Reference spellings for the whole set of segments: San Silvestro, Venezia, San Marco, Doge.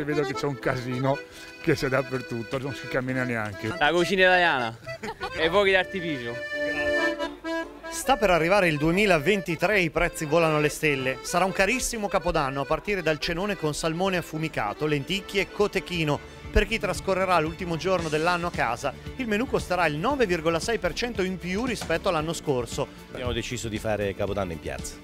altri vedo che c'è un casino che c'è dappertutto, non si cammina neanche. La cucina italiana e fuochi d'artificio. Sta per arrivare il 2023 e i prezzi volano alle stelle. Sarà un carissimo capodanno a partire dal cenone con salmone affumicato, lenticchie e cotechino. Per chi trascorrerà l'ultimo giorno dell'anno a casa, il menù costerà il 9,6% in più rispetto all'anno scorso. Abbiamo deciso di fare Capodanno in piazza.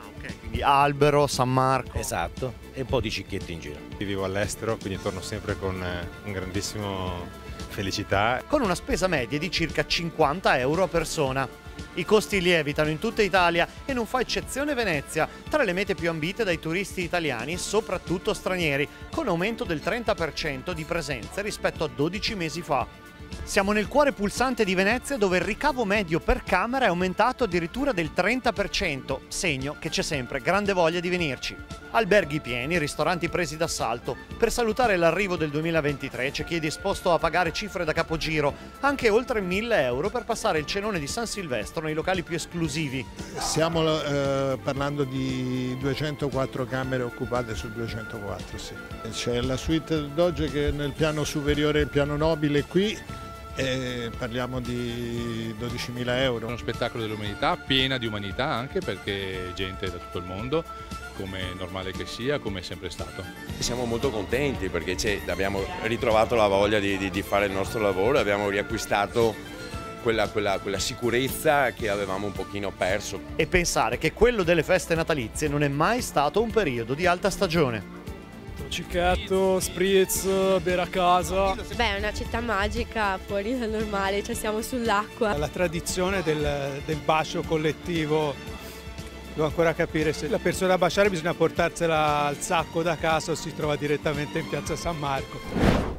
Ah, ok. Quindi albero, San Marco. Esatto, e un po' di cicchetti in giro. Io vivo all'estero, quindi torno sempre con un grandissimo felicità. Con una spesa media di circa 50 euro a persona. I costi lievitano in tutta Italia e non fa eccezione Venezia, tra le mete più ambite dai turisti italiani e soprattutto stranieri, con aumento del 30% di presenze rispetto a 12 mesi fa. Siamo nel cuore pulsante di Venezia, dove il ricavo medio per camera è aumentato addirittura del 30%, segno che c'è sempre grande voglia di venirci. Alberghi pieni, ristoranti presi d'assalto. Per salutare l'arrivo del 2023 c'è chi è disposto a pagare cifre da capogiro, anche oltre 1.000 euro per passare il cenone di San Silvestro nei locali più esclusivi. Stiamo parlando di 204 camere occupate su 204, sì. C'è la suite del Doge che è nel piano superiore, il piano nobile qui. E parliamo di 12.000 euro. Uno spettacolo dell'umanità, piena di umanità anche perché gente da tutto il mondo, come normale che sia, come è sempre stato. Siamo molto contenti perché abbiamo ritrovato la voglia di fare il nostro lavoro, abbiamo riacquistato quella sicurezza che avevamo un pochino perso. E pensare che quello delle feste natalizie non è mai stato un periodo di alta stagione. Cicchietto, spritz, bere a casa. Beh, è una città magica, fuori dal normale, cioè siamo sull'acqua. La tradizione del bacio collettivo, devo ancora capire se la persona a baciare bisogna portarsela al sacco da casa o si trova direttamente in piazza San Marco.